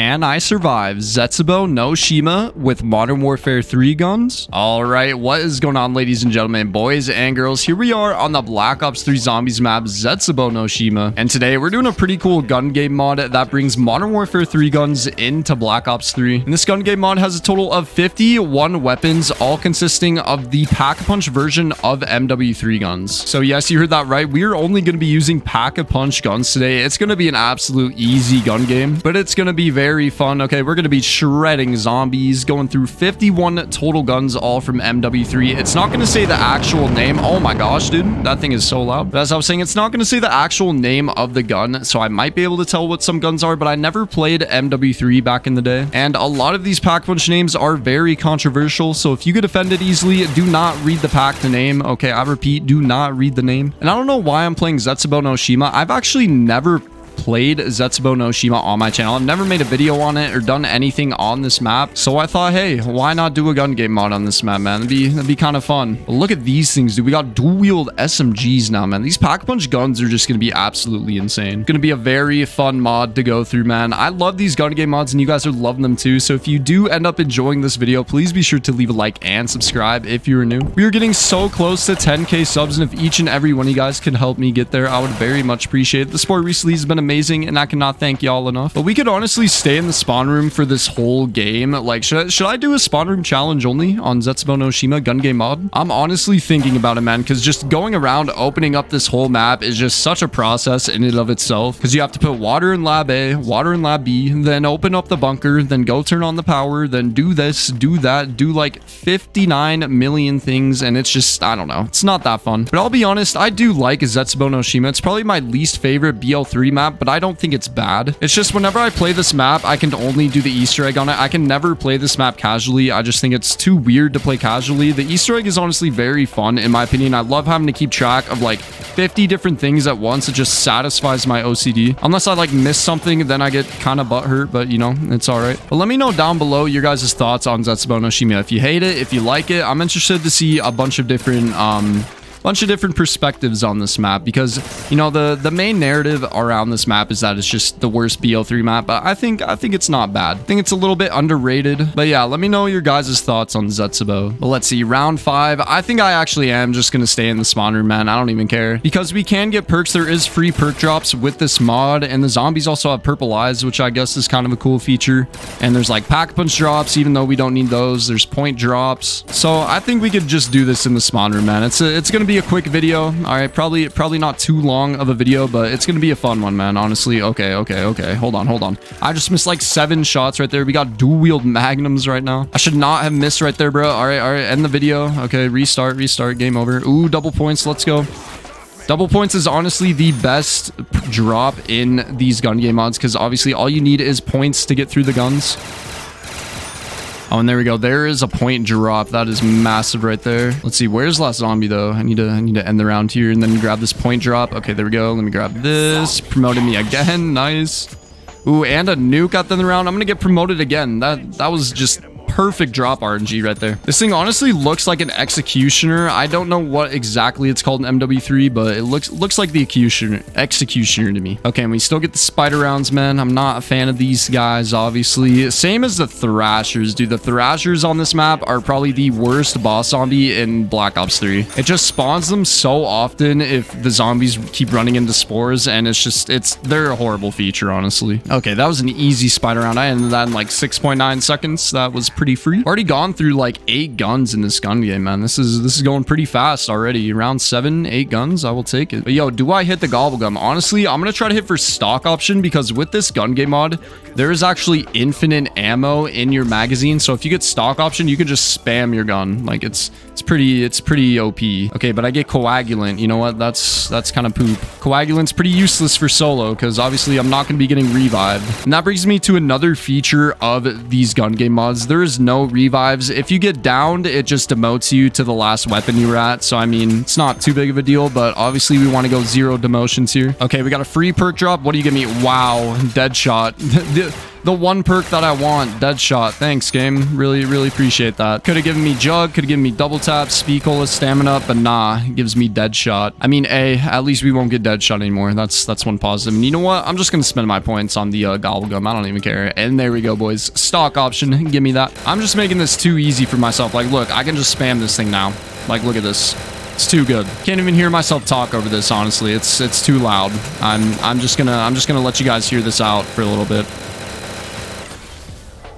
Can I survive Zetsubo no Shima with Modern Warfare 3 guns? All right, what is going on, ladies and gentlemen, boys and girls? Here we are on the Black Ops 3 Zombies map, Zetsubo no Shima. And today we're doing a pretty cool gun game mod that brings Modern Warfare 3 guns into Black Ops 3. And this gun game mod has a total of 51 weapons, all consisting of the Pack-a-Punch version of MW3 guns. So yes, you heard that right. We are only going to be using Pack-a-Punch guns today. It's going to be an absolute easy gun game, but it's going to be very fun. Okay, we're going to be shredding zombies, going through 51 total guns, all from MW3. It's not going to say the actual name. Oh my gosh, dude, that thing is so loud. But as I was saying, it's not going to say the actual name of the gun, so I might be able to tell what some guns are, but I never played MW3 back in the day, and a lot of these Pack-a-Punch names are very controversial, so if you get offended easily, do not read the pack to name. Okay, I repeat, do not read the name. And I don't know why I'm playing Zetsubo no Shima. I've actually never played Zetsubo no Shima on my channel. I've never made a video on it or done anything on this map, so I thought, hey, why not do a gun game mod on this map, man? That'd be kind of fun. But look at these things, dude. We got dual-wield SMGs now, man. These Pack-a-Punch guns are just gonna be absolutely insane. Gonna be a very fun mod to go through, man. I love these gun game mods, and you guys are loving them too. So if you do end up enjoying this video, please be sure to leave a like and subscribe if you're new. We are getting so close to 10k subs, and if each and every one of you guys can help me get there, I would very much appreciate it. The support recently has been amazing, and I cannot thank y'all enough. But we could honestly stay in the spawn room for this whole game. Like, should I do a spawn room challenge only on Zetsubo no Shima gun game mod? I'm honestly thinking about it, man, because just going around opening up this whole map is just such a process in and of itself, because you have to put water in lab A, water in lab B, then open up the bunker, then go turn on the power, then do this, do that, do like 59 million things, and it's just, I don't know, it's not that fun. But I'll be honest, I do like Zetsubo no Shima. It's probably my least favorite BL3 map, but I don't think it's bad. It's just whenever I play this map, I can only do the Easter egg on it. I can never play this map casually. I just think it's too weird to play casually. The Easter egg is honestly very fun, in my opinion. I love having to keep track of like 50 different things at once. It just satisfies my OCD. Unless I like miss something, then I get kind of butthurt, but you know, it's all right. But let me know down below your guys' thoughts on Zetsubo no Shima. If you hate it, if you like it, I'm interested to see a bunch of different perspectives on this map, because you know the main narrative around this map is that it's just the worst BL3 map, but I think it's not bad. I think it's a little bit underrated. But yeah, let me know your guys' thoughts on Zetsubo. But let's see, round 5. I think I actually am just gonna stay in the spawn room, man. I don't even care, because we can get perks. There is free perk drops with this mod, and the zombies also have purple eyes, which I guess is kind of a cool feature. And there's like Pack-a-Punch drops, even though we don't need those. There's point drops. So I think we could just do this in the spawn room, man. It's gonna be a quick video. All right, probably not too long of a video, but it's gonna be a fun one, man, honestly. Okay, hold on, I just missed like 7 shots right there. We got dual wield magnums right now. I should not have missed right there, bro. All right, end the video. Okay, restart, game over. Ooh, double points, let's go. Double points is honestly the best drop in these gun game mods, because obviously all you need is points to get through the guns. Oh, and there we go. There is a point drop. That is massive right there. Let's see. Where's last zombie though? I need to end the round here and then grab this point drop. Okay, there we go. Let me grab this. Promoted me again. Nice. Ooh, and a nuke at the end of the round. I'm gonna get promoted again. That was just perfect drop RNG right there. This thing honestly looks like an executioner. I don't know what exactly it's called in MW3, but it looks like the executioner to me. Okay, and we still get the spider rounds, man. I'm not a fan of these guys, obviously. Same as the thrashers, dude. The thrashers on this map are probably the worst boss zombie in Black Ops 3. It just spawns them so often if the zombies keep running into spores, and they're a horrible feature, honestly. Okay, that was an easy spider round. I ended that in like 6.9 seconds. That was pretty free. Already gone through like 8 guns in this gun game, man. This is going pretty fast already. Round 7, 8 guns. I will take it. But yo, do I hit the gobble gum? Honestly, I'm gonna try to hit for stock option, because with this gun game mod, there is actually infinite ammo in your magazine. So if you get stock option, you can just spam your gun. Like it's pretty OP. Okay, but I get coagulant. You know what? That's kind of poop. Coagulant's pretty useless for solo, because obviously I'm not gonna be getting revived. And that brings me to another feature of these gun game mods. There is no revives. If you get downed, it just demotes you to the last weapon you were at. So I mean, it's not too big of a deal, but obviously we want to go 0 demotions here. Okay, we got a free perk drop. What do you give me? Wow, dead shot. the one perk that I want. Deadshot. Thanks, game. Really, really appreciate that. Could have given me Jug. Could have given me Double Tap, Speacola, Stamina, but nah. It gives me Deadshot. I mean, A, at least we won't get Deadshot anymore. That's one positive. And you know what? I'm just going to spend my points on the Gobblegum. I don't even care. And there we go, boys. Stock option. Give me that. I'm just making this too easy for myself. Like, look, I can just spam this thing now. Like, look at this. It's too good. Can't even hear myself talk over this, honestly. It's too loud. I'm just gonna let you guys hear this out for a little bit.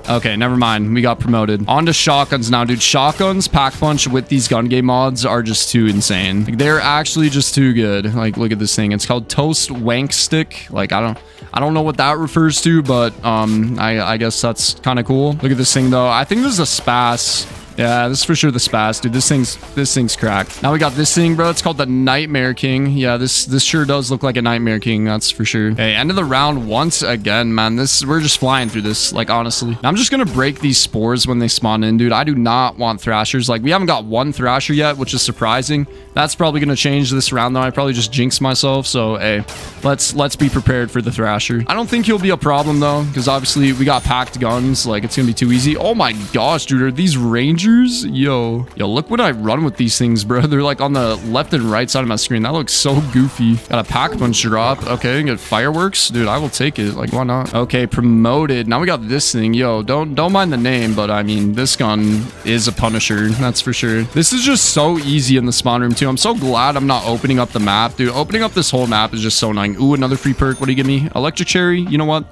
Okay, never mind. We got promoted. On to shotguns now, dude. Shotguns, Pack Punch with these gun game mods are just too insane. Like, they're actually just too good. Like, look at this thing. It's called Toast Wank Stick. Like, I don't know what that refers to, but I guess that's kind of cool. Look at this thing though. I think this is a Spaz. Yeah, this is for sure the Spaz, dude. This thing's cracked. Now we got this thing, bro. It's called the Nightmare King. Yeah, this sure does look like a Nightmare King, that's for sure. Hey, end of the round once again, man. We're just flying through this, like, honestly. I'm just gonna break these spores when they spawn in, dude. I do not want thrashers. Like, we haven't got one thrasher yet, which is surprising. That's probably gonna change this round, though. I probably just jinxed myself, so hey, let's be prepared for the thrasher. I don't think he'll be a problem though, because obviously we got packed guns. Like, it's gonna be too easy. Oh my gosh, dude, are these Rangers? Yo, look when I run with these things, bro. They're like on the left and right side of my screen. That looks so goofy. Got a Pack Punch drop. Okay, get fireworks, dude. I will take it. Like, why not? Okay, promoted. Now we got this thing. Yo, don't mind the name, but I mean, this gun is a punisher, that's for sure. This is just so easy in the spawn room too. I'm so glad I'm not opening up the map, dude. Opening up this whole map is just so annoying. Ooh, another free perk. What do you give me? Electric Cherry. You know what?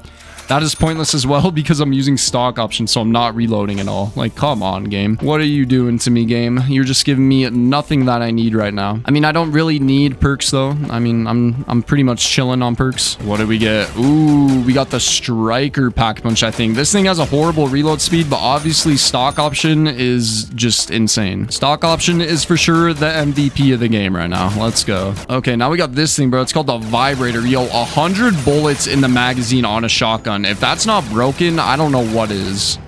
That is pointless as well because I'm using stock options, so I'm not reloading at all. Like, come on, game. What are you doing to me, game? You're just giving me nothing that I need right now. I mean, I don't really need perks, though. I mean, I'm pretty much chilling on perks. What did we get? Ooh, we got the Striker Pack Punch, I think. This thing has a horrible reload speed, but obviously stock option is just insane. Stock option is for sure the MVP of the game right now. Let's go. Okay, now we got this thing, bro. It's called the Vibrator. Yo, 100 bullets in the magazine on a shotgun. If that's not broken, I don't know what is.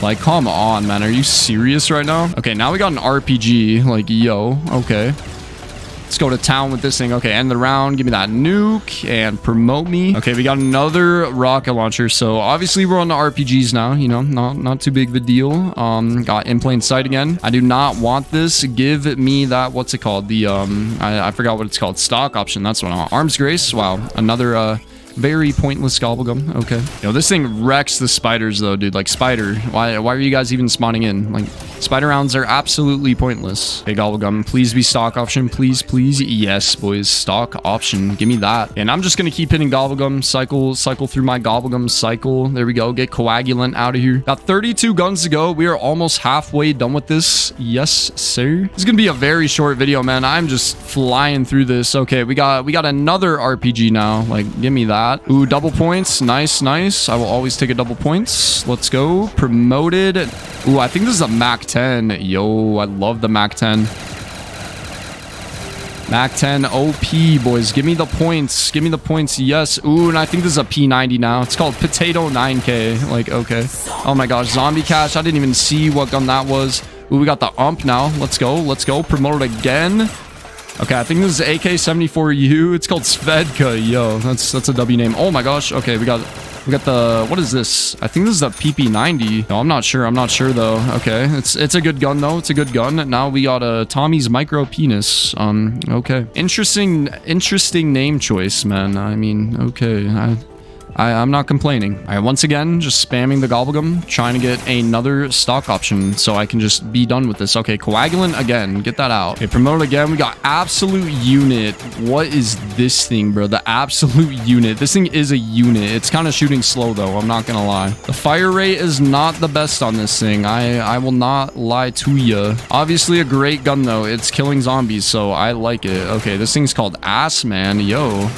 Like, come on, man. Are you serious right now? Okay, now we got an RPG. Like, yo. Okay. Let's go to town with this thing. Okay, end the round. Give me that nuke and promote me. Okay, we got another rocket launcher. So obviously we're on the RPGs now, you know, not too big of a deal. Got In Plain Sight again. I do not want this. Give me that. What's it called? The I forgot what it's called. Stock option. That's what I want. Arms Grace. Wow. Another very pointless Gobblegum. Okay. Yo, this thing wrecks the spiders though, dude. Like, spider. Why are you guys even spawning in? Like, spider rounds are absolutely pointless. Hey, Gobblegum, please be stock option. Please, please. Yes, boys. Stock option. Give me that. And I'm just gonna keep hitting Gobblegum. Cycle through my Gobblegum cycle. There we go. Get Coagulant out of here. Got 32 guns to go. We are almost halfway done with this. Yes, sir. This is gonna be a very short video, man. I'm just flying through this. Okay, we got another RPG now. Like, give me that. Ooh, double points. Nice, nice. I will always take a double points. Let's go. Promoted. Ooh, I think this is a Mac 10. Yo, I love the Mac 10. Mac 10 OP, boys. Give me the points. Give me the points. Yes. Ooh, and I think this is a P90 now. It's called Potato 9K. Like, okay. Oh my gosh. Zombie Cash. I didn't even see what gun that was. Ooh, we got the ump now. Let's go. Let's go. Promoted again. Okay, I think this is AK-74U. It's called Svedka. Yo, that's a W name. Oh my gosh. Okay, we got the, what is this? I think this is the PP90. No, I'm not sure though. Okay, it's a good gun though. It's a good gun. Now we got a Tommy's Micro Penis. Okay. Interesting name choice, man. I mean, okay. I'm not complaining. All right, once again, just spamming the Gobblegum, trying to get another stock option so I can just be done with this. Okay, Coagulant again. Get that out. Okay, promote again. We got Absolute Unit. What is this thing, bro? The Absolute Unit. This thing is a unit. It's kind of shooting slow, though. I'm not going to lie. The fire rate is not the best on this thing. I will not lie to you. Obviously, a great gun, though. It's killing zombies, so I like it. Okay, this thing's called Ass Man. Yo.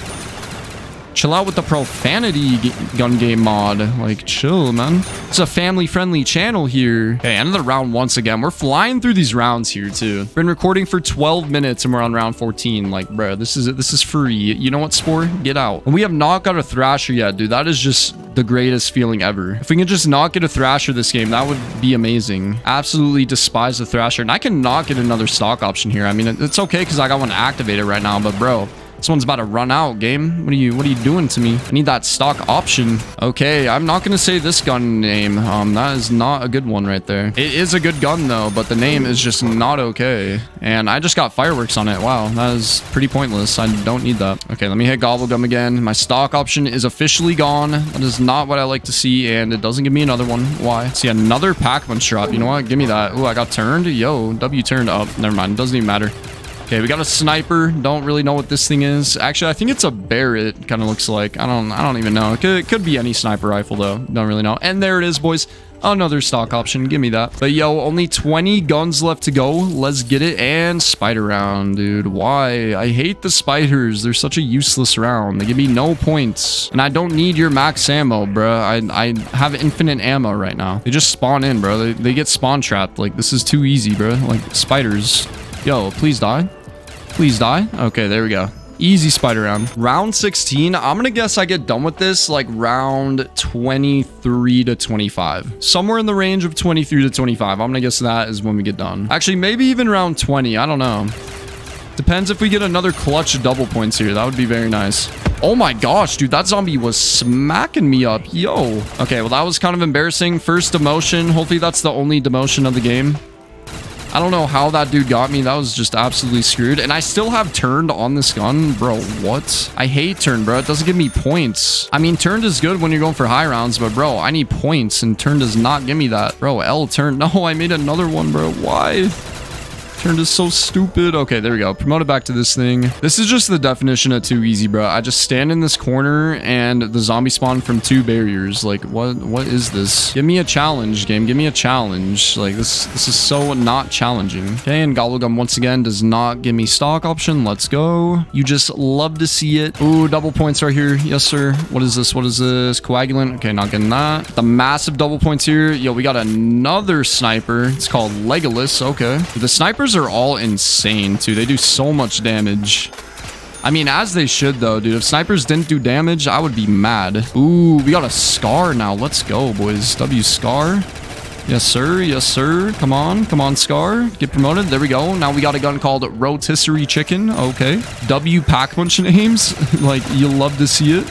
Chill out with the profanity gun game mod. Like, chill, man. It's a family-friendly channel here. Okay, end of the round once again. We're flying through these rounds here, too. Been recording for 12 minutes, and we're on round 14. Like, bro, this is free. You know what, Spore? Get out. And we have not got a thrasher yet, dude. That is just the greatest feeling ever. If we can just not get a thrasher this game, that would be amazing. Absolutely despise the thrasher. And I cannot get another stock option here. I mean, it's okay because I got one activated right now, but, bro, Someone's about to run out, game. What are you doing to me? I need that stock option. Okay, I'm not gonna say this gun name. That is not a good one right there. It is a good gun though, but the name is just not okay. And I just got fireworks on it. Wow, that is pretty pointless. I don't need that. Okay, let me hit Gobblegum again. My stock option is officially gone. That is not what I like to see, and it doesn't give me another one. Why? See, another pack punch drop. You know what? Give me that. Ooh, I got turned. Yo, W turned up. Never mind. It doesn't even matter. Okay, we got a sniper. Don't really know what this thing is. Actually, I think it's a Barrett, kind of looks like. I don't even know. It could be any sniper rifle, though. Don't really know. And there it is, boys. Another stock option. Give me that. But yo, only 20 guns left to go. Let's get it. And spider round, dude. Why? I hate the spiders. They're such a useless round. They give me no points. And I don't need your max ammo, bro. I have infinite ammo right now. They just spawn in, bro. They get spawn trapped. Like, this is too easy, bro. Like, spiders. Yo, please die. Please die. Okay, there we go. Easy spider round. Round 16. I'm gonna guess I get done with this like round 23 to 25. Somewhere in the range of 23 to 25. I'm gonna guess that is when we get done. Actually, maybe even round 20. I don't know. Depends if we get another clutch double points here. That would be very nice. Oh my gosh, dude. That zombie was smacking me up. Yo. Okay, well, that was kind of embarrassing. First demotion. Hopefully, that's the only demotion of the game. I don't know how that dude got me. That was just absolutely screwed. And I still have turned on this gun. Bro, what? I hate turned, bro. It doesn't give me points. I mean, turned is good when you're going for high rounds, but bro, I need points and turned does not give me that. Bro, L turned. No, I made another one, bro. Why? Turned is so stupid. Okay, there we go. Promoted back to this thing. This is just the definition of too easy, bro. I just stand in this corner and the zombie spawn from two barriers. Like, what is this? Give me a challenge, game. Give me a challenge. Like, this is so not challenging. Okay, and Gobblegum once again does not give me stock option. Let's go. You just love to see it. Ooh, double points right here. Yes, sir. What is this? What is this? Coagulant. Okay, not getting that. The massive double points here. Yo, we got another sniper. It's called Legolas. Okay. The snipers are all insane too. They do so much damage. I mean, as they should though, dude. If snipers didn't do damage, I would be mad. Ooh, we got a scar now. Let's go, boys. W scar. Yes, sir. Yes, sir. Come on. Come on, Scar. Get promoted. There we go. Now we got a gun called Rotisserie Chicken. Okay. W pack punch names. Like, you love to see it.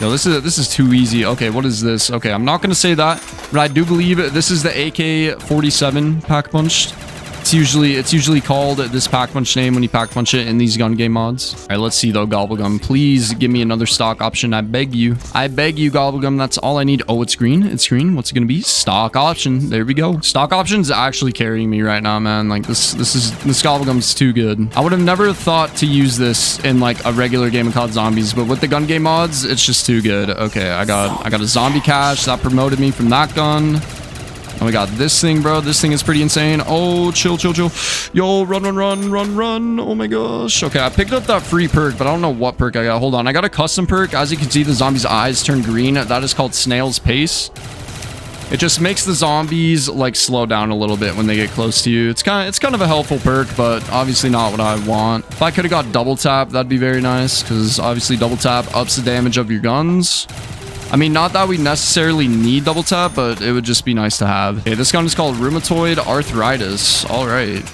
Yo, this is too easy. Okay, what is this? Okay, I'm not gonna say that, but I do believe this is the AK-47 pack punched. It's usually called this pack punch name when you pack punch it in these gun game mods. All right, let's see though, Gobblegum. Please give me another stock option. I beg you. I beg you, Gobblegum. That's all I need. Oh, it's green. It's green. What's it gonna be? Stock option. There we go. Stock option's actually carrying me right now, man. Like this Gobblegum's too good. I would have never thought to use this in like a regular game of COD Zombies, but with the gun game mods, it's just too good. Okay, I got a zombie cache that promoted me from that gun. Oh my god, this thing, bro. This thing is pretty insane. Oh, chill, chill, chill. Yo, run, run, run, run, run. Oh my gosh. Okay, I picked up that free perk, but I don't know what perk I got. Hold on. I got a custom perk. As you can see, the zombie's eyes turn green. That is called Snail's Pace. It just makes the zombies like slow down a little bit when they get close to you. It's kind of a helpful perk, but obviously not what I want. If I could have got double tap, that'd be very nice, because obviously double tap ups the damage of your guns. I mean, not that we necessarily need double tap, but it would just be nice to have. Okay, this gun is called Rheumatoid Arthritis. All right.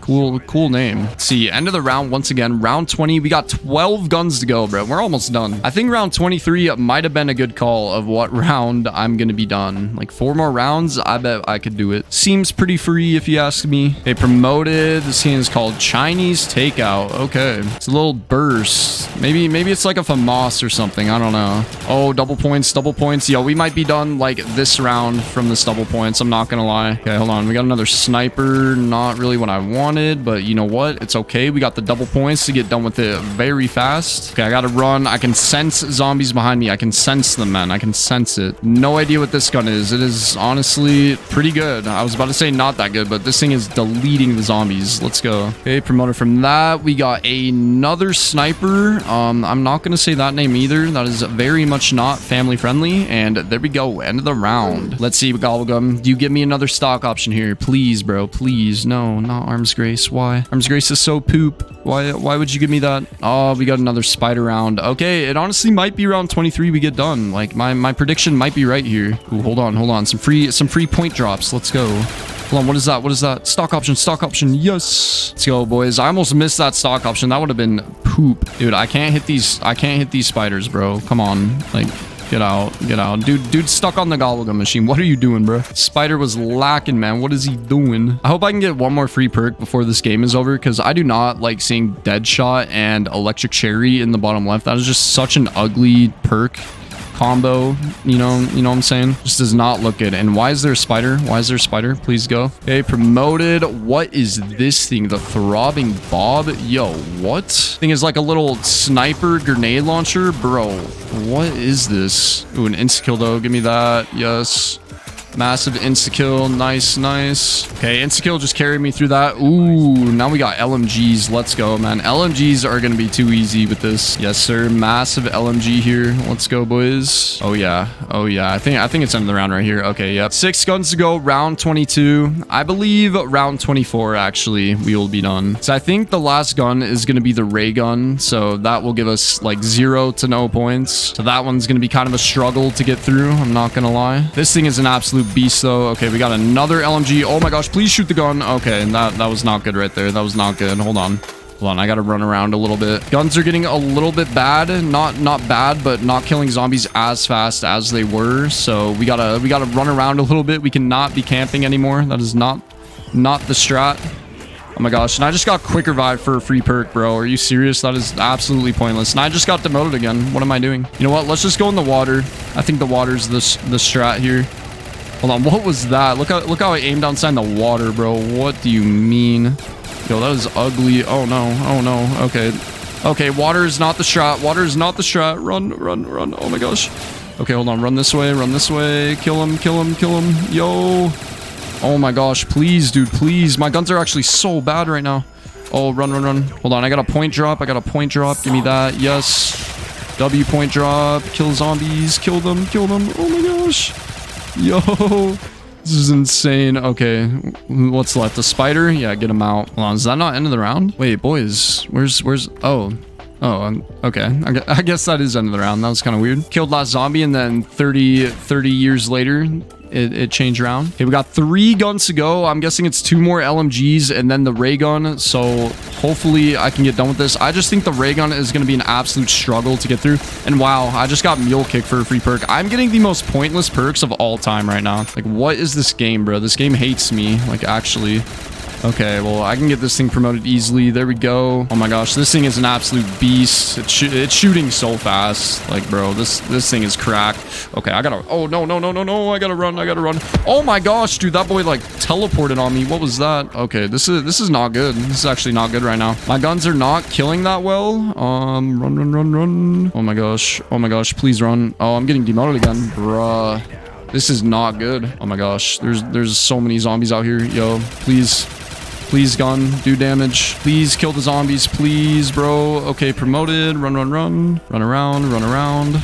Cool name. Let's see, end of the round once again. Round 20. We got 12 guns to go, bro. We're almost done. I think round 23 might have been a good call of what round I'm going to be done. Like 4 more rounds, I bet I could do it. Seems pretty free if you ask me. They promoted. This game is called Chinese Takeout. Okay. It's a little burst. Maybe it's like a FAMAS or something. I don't know. Oh, double points. Yo, we might be done like this round from this double points. I'm not gonna lie. Okay, hold on. We got another sniper. Not really what I wanted, but you know what? It's okay. We got the double points to get done with it very fast. Okay, I gotta run. I can sense zombies behind me. I can sense them, man. I can sense it. No idea what this gun is. It is honestly pretty good. I was about to say not that good, but this thing is deleting the zombies. Let's go. Okay, promoter from that. We got another sniper. I'm not gonna say that name either. That is very much not family friendly. And there we go, end of the round. Let's see, Gobblegum, do you give me another stock option here, please, bro? Please. No, not Arms Grace. Why? Arms Grace is so poop. Why would you give me that? Oh, we got another spider round. Okay, it honestly might be round 23 we get done. Like my prediction might be right here. Ooh, hold on, some free point drops. Let's go. Hold on, what is that? What is that? Stock option, stock option. Yes. Let's go, boys. I almost missed that stock option. That would have been poop. Dude, I can't hit these spiders, bro. Come on. Like, get out. Get out. Dude stuck on the gobblegum machine. What are you doing, bro? Spider was lacking, man. What is he doing? I hope I can get one more free perk before this game is over, because I do not like seeing Deadshot and Electric Cherry in the bottom left. That is just such an ugly perk combo, you know what I'm saying? Just does not look good. And why is there a spider? Why is there a spider? Please go. Okay, promoted. What is this thing? The throbbing bob? Yo, what? Thing is like a little sniper grenade launcher, bro. What is this? Ooh, an insta-kill though. Give me that. Yes. Massive insta-kill. Nice, nice. Okay, insta-kill just carried me through that. Ooh, now we got LMGs. Let's go, man. LMGs are going to be too easy with this. Yes, sir. Massive LMG here. Let's go, boys. Oh, yeah. Oh, yeah. I think it's end of the round right here. Okay, yep. 6 guns to go. Round 22. I believe round 24, actually, we will be done. So I think the last gun is going to be the ray gun. So that will give us, like, 0 to no points. So that one's going to be kind of a struggle to get through. I'm not going to lie. This thing is an absolute beast though. Okay, we got another LMG. Oh my gosh, please shoot the gun. Okay, and that was not good right there. That was not good. Hold on, I gotta run around a little bit. Guns are getting a little bit bad. Not bad, but not killing zombies as fast as they were. So we gotta run around a little bit. We cannot be camping anymore. That is not the strat. Oh my gosh, and I just got quick revive for a free perk, bro. Are you serious? That is absolutely pointless. And I just got demoted again. What am I doing? You know what? Let's just go in the water. I think the water's the strat here. Hold on, what was that? Look how I aimed outside the water, bro. What do you mean? Yo, that was ugly. Oh, no. Oh, no. Okay. Okay, water is not the strat. Water is not the strat. Run, run, run. Oh, my gosh. Okay, hold on. Run this way. Run this way. Kill him. Kill him. Kill him. Yo. Oh, my gosh. Please, dude. Please. My guns are actually so bad right now. Oh, run, run, run. Hold on. I got a point drop. I got a point drop. Give me that. Yes. W point drop. Kill zombies. Kill them. Kill them. Oh, my gosh. Yo, this is insane. Okay, what's left? A spider? Yeah, get him out. Hold on, is that not end of the round? Wait, boys, where's oh, okay. I guess that is end of the round. That was kind of weird. Killed last zombie, and then 30 years later, it changed round. Okay, we got 3 guns to go. I'm guessing it's 2 more LMGs and then the ray gun. So hopefully I can get done with this. I just think the ray gun is going to be an absolute struggle to get through. And wow, I just got mule kick for a free perk. I'm getting the most pointless perks of all time right now. Like, what is this game, bro? This game hates me. Like, actually. Okay, well, I can get this thing promoted easily. There we go. Oh my gosh, this thing is an absolute beast. It's shooting so fast. Like, bro, this thing is cracked. Okay, I gotta... Oh, no, no, no, no, no. I gotta run. I gotta run. Oh my gosh, dude, that boy, like, teleported on me. What was that? Okay, this is not good. This is actually not good right now. My guns are not killing that well. Run, run, run, run. Oh my gosh. Oh my gosh, please run. Oh, I'm getting demoted again. Bruh. This is not good. Oh my gosh, there's so many zombies out here. Yo, please... Please, gun, do damage. Please kill the zombies, please, bro. Okay, promoted. Run, run, run. Run around, run around.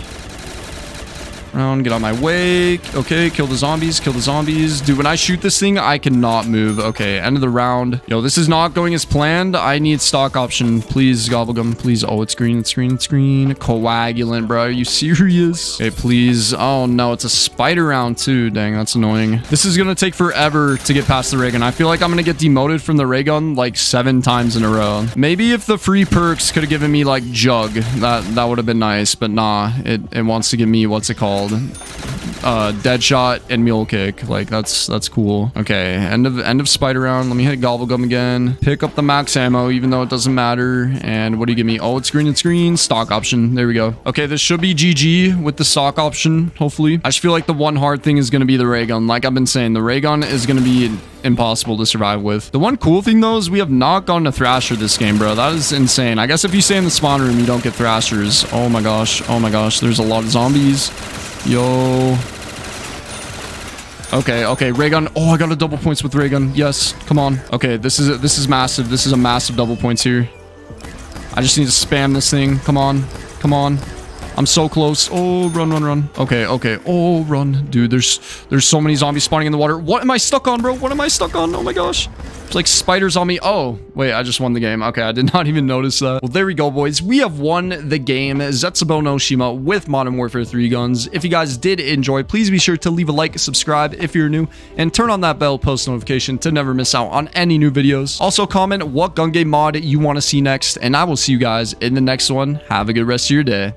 Round, get out of my way. Okay, kill the zombies, kill the zombies. Dude, when I shoot this thing, I cannot move. Okay, end of the round. Yo, this is not going as planned. I need stock option. Please, gobblegum, please. Oh, it's green, it's green, it's green. Coagulant, bro. Are you serious? Okay, please. Oh, no, it's a spider round, too. Dang, that's annoying. This is going to take forever to get past the ray gun. I feel like I'm going to get demoted from the ray gun like 7 times in a row. Maybe if the free perks could have given me, like, jug, that would have been nice. But nah, it wants to give me, what's it called? Deadshot and mule kick. Like, that's cool. Okay, end of spider round. Let me hit gobblegum again. Pick up the max ammo, even though it doesn't matter. And what do you give me? Oh, it's green, it's green. Stock option. There we go. Okay, this should be GG with the stock option, hopefully. I just feel like the one hard thing is going to be the ray gun. Like I've been saying, the ray gun is going to be impossible to survive with. The one cool thing though is we have not gone to Thrasher this game, bro. That is insane. I guess if you stay in the spawn room, you don't get Thrashers. Oh my gosh. Oh my gosh. There's a lot of zombies. Yo. Okay, okay, ray gun. Oh, I got a double points with ray gun. Yes, come on. Okay, this is massive. This is a massive double points here. I just need to spam this thing. Come on, come on. I'm so close. Oh, run, run, run. Okay, okay. Oh, run. Dude, there's so many zombies spawning in the water. What am I stuck on, bro? What am I stuck on? Oh my gosh. It's like spiders on me. Oh, wait, I just won the game. Okay, I did not even notice that. Well, there we go, boys. We have won the game. Zetsubo no Shima with Modern Warfare 3 guns. If you guys did enjoy, please be sure to leave a like, subscribe if you're new, and turn on that bell post notification to never miss out on any new videos. Also, comment what gun game mod you want to see next, and I will see you guys in the next one. Have a good rest of your day.